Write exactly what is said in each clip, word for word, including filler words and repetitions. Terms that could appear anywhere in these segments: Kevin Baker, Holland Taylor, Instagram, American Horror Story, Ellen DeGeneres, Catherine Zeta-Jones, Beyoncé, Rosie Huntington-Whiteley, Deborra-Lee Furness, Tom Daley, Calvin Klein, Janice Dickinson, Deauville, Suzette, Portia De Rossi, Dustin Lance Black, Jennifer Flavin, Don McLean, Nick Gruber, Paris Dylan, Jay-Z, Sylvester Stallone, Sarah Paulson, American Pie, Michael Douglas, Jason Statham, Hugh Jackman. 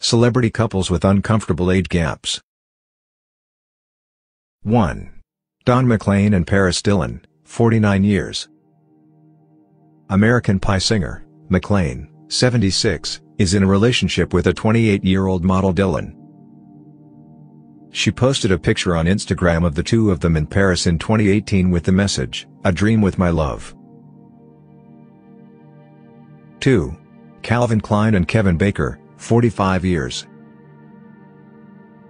Celebrity couples with uncomfortable age gaps. one. Don McLean and Paris Dylan, forty-nine years. American Pie singer, McLean, seventy-six, is in a relationship with a twenty-eight-year-old model Dylan. She posted a picture on Instagram of the two of them in Paris in twenty eighteen with the message, "A dream with my love." two. Calvin Klein and Kevin Baker, forty-five years.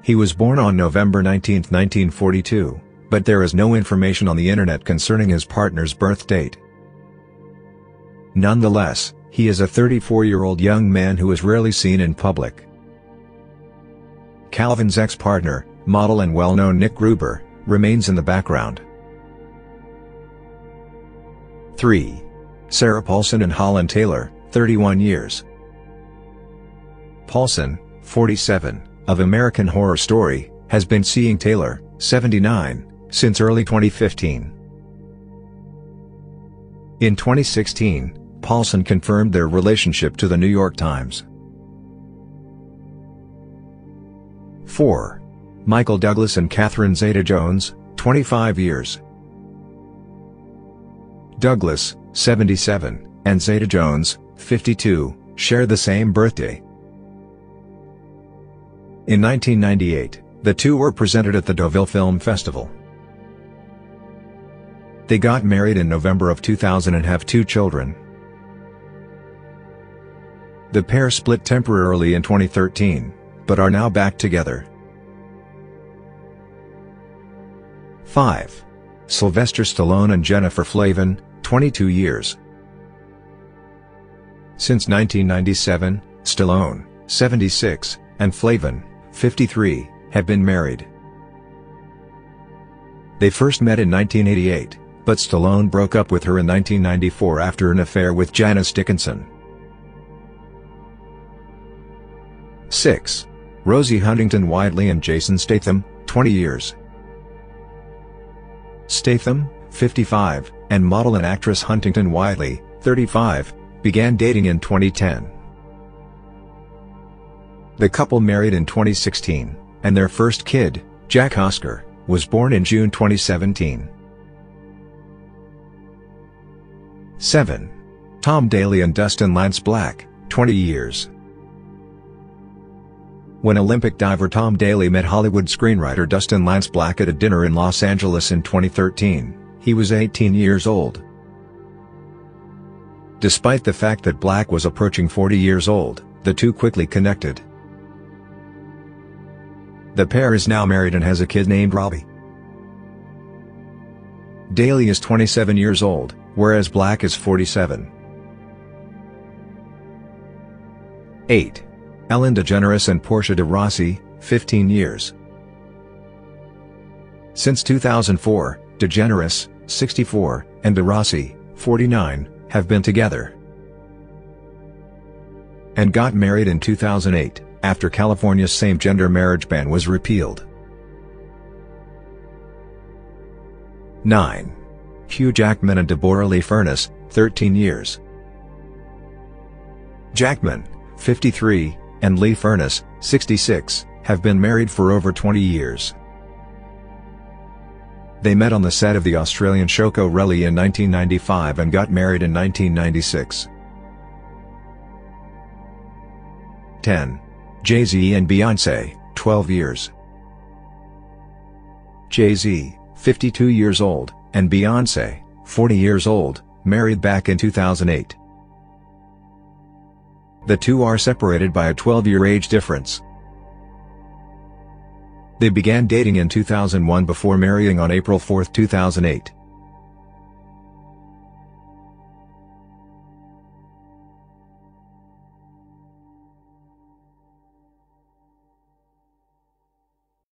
He was born on November nineteenth, nineteen forty-two, but there is no information on the internet concerning his partner's birth date. Nonetheless, he is a thirty-four-year-old young man who is rarely seen in public. Calvin's ex-partner, model and well-known Nick Gruber, remains in the background. three. Sarah Paulson and Holland Taylor, thirty-one years. Paulson, forty-seven, of American Horror Story, has been seeing Taylor, seventy-nine, since early twenty fifteen. In twenty sixteen, Paulson confirmed their relationship to the New York Times. four. Michael Douglas and Catherine Zeta-Jones, twenty-five years. Douglas, seventy-seven, and Zeta-Jones, fifty-two, share the same birthday. In nineteen ninety-eight, the two were presented at the Deauville Film Festival. They got married in November of two thousand and have two children. The pair split temporarily in twenty thirteen, but are now back together. five. Sylvester Stallone and Jennifer Flavin, twenty-two years. Since nineteen ninety-seven, Stallone, seventy-six, and Flavin, fifty-three, have been married. They first met in nineteen eighty-eight, but Stallone broke up with her in nineteen ninety-four after an affair with Janice Dickinson. six. Rosie Huntington-Whiteley and Jason Statham, twenty years. Statham, fifty-five, and model and actress Huntington-Whiteley, thirty-five, began dating in twenty ten. The couple married in twenty sixteen, and their first kid, Jack Oscar, was born in June twenty seventeen. seven. Tom Daley and Dustin Lance Black, twenty years. When Olympic diver Tom Daley met Hollywood screenwriter Dustin Lance Black at a dinner in Los Angeles in twenty thirteen, he was eighteen years old. Despite the fact that Black was approaching forty years old, the two quickly connected. The pair is now married and has a kid named Robbie. Daley is twenty-seven years old, whereas Black is forty-seven. eight. Ellen DeGeneres and Portia De Rossi, fifteen years. Since two thousand four, DeGeneres, sixty-four, and De Rossi, forty-nine, have been together and got married in two thousand eight, after California's same-gender marriage ban was repealed. nine. Hugh Jackman and Deborra-Lee Furness, thirteen years. Jackman, fifty-three, and Lee Furness, sixty-six, have been married for over twenty years. They met on the set of the Australian Shoko Rally in nineteen ninety-five and got married in nineteen ninety-six. ten. Jay-Z and Beyoncé, twelve years. Jay-Z, fifty-two years old, and Beyoncé, forty years old, married back in two thousand eight. The two are separated by a twelve-year age difference. They began dating in two thousand one before marrying on April fourth, two thousand eight.